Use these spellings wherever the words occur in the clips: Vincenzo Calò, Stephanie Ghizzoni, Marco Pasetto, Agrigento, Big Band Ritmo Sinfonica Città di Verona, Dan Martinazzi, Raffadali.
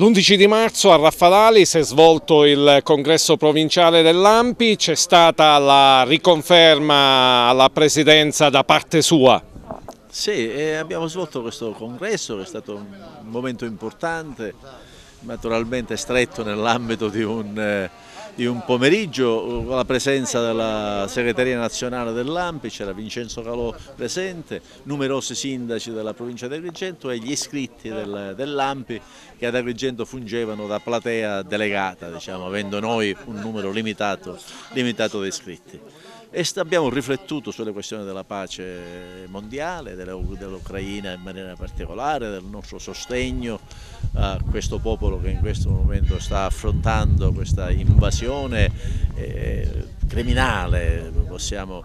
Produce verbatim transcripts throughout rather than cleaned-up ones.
L'undici di marzo a Raffadali si è svolto il congresso provinciale dell'A N P I, c'è stata la riconferma alla presidenza da parte sua. Sì, eh, abbiamo svolto questo congresso che è stato un momento importante, naturalmente stretto nell'ambito di un... Eh, di un pomeriggio, con la presenza della segreteria nazionale dell'A N P I, c'era Vincenzo Calò presente, numerosi sindaci della provincia di Agrigento e gli iscritti del, dell'A N P I che ad Agrigento fungevano da platea delegata, diciamo, avendo noi un numero limitato, limitato di iscritti. E abbiamo riflettuto sulle questioni della pace mondiale, dell'Ucraina in maniera particolare, del nostro sostegno a questo popolo che in questo momento sta affrontando questa invasione eh, criminale, possiamo,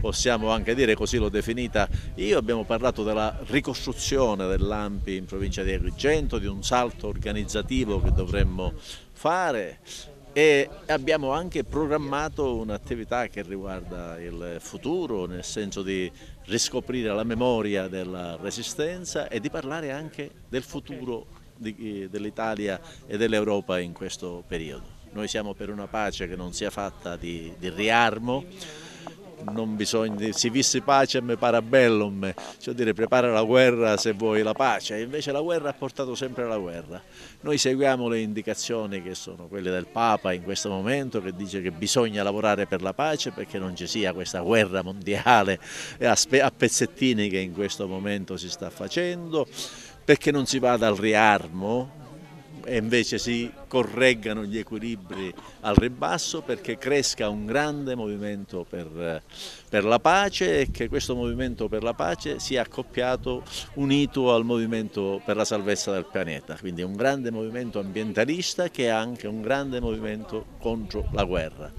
possiamo anche dire, così l'ho definita. Io abbiamo parlato della ricostruzione dell'A N P I in provincia di Agrigento, di un salto organizzativo che dovremmo fare. E abbiamo anche programmato un'attività che riguarda il futuro, nel senso di riscoprire la memoria della Resistenza e di parlare anche del futuro dell'Italia e dell'Europa in questo periodo. Noi siamo per una pace che non sia fatta di, di riarmo. Non bisogna, si vissi pacem para bellum, cioè dire prepara la guerra se vuoi la pace, invece la guerra ha portato sempre alla guerra. Noi seguiamo le indicazioni che sono quelle del Papa in questo momento, che dice che bisogna lavorare per la pace perché non ci sia questa guerra mondiale a pezzettini che in questo momento si sta facendo, perché non si vada al riarmo e invece si correggano gli equilibri al ribasso, perché cresca un grande movimento per, per la pace e che questo movimento per la pace sia accoppiato, unito al movimento per la salvezza del pianeta, quindi un grande movimento ambientalista che è anche un grande movimento contro la guerra.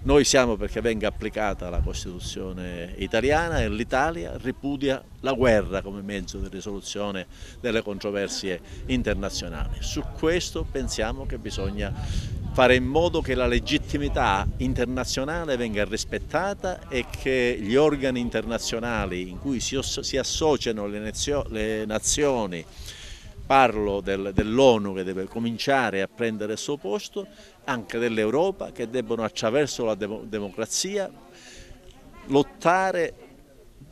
Noi siamo perché venga applicata la Costituzione italiana e l'Italia ripudia la guerra come mezzo di risoluzione delle controversie internazionali. Su questo pensiamo che bisogna fare in modo che la legittimità internazionale venga rispettata e che gli organi internazionali in cui si associano le nazioni, parlo del, dell'ONU che deve cominciare a prendere il suo posto, anche dell'Europa che debbono attraverso la de democrazia lottare,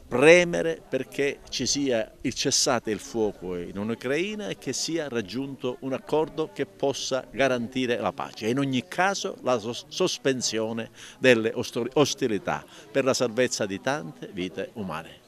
premere perché ci sia il cessate il fuoco in Ucraina e che sia raggiunto un accordo che possa garantire la pace e in ogni caso la sos sospensione delle ostilità per la salvezza di tante vite umane.